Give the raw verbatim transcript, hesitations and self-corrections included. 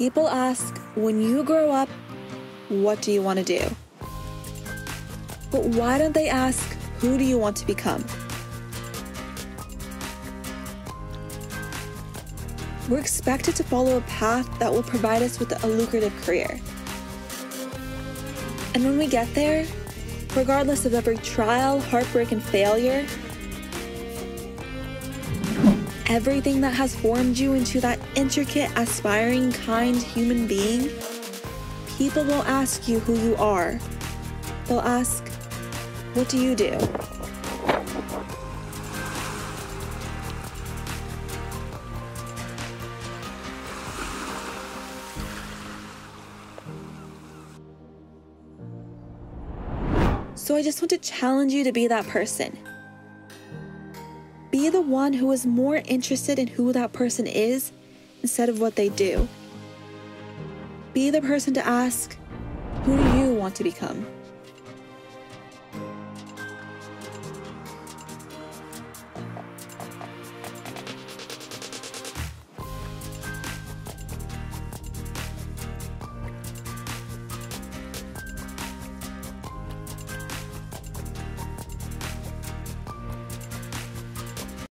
People ask, when you grow up, what do you want to do? But why don't they ask, who do you want to become? We're expected to follow a path that will provide us with a lucrative career. And when we get there, regardless of every trial, heartbreak, and failure, everything that has formed you into that intricate, aspiring, kind human being, people will ask you who you are. They'll ask, what do you do? So I just want to challenge you to be that person. Be the one who is more interested in who that person is instead of what they do. Be the person to ask, who do you want to become?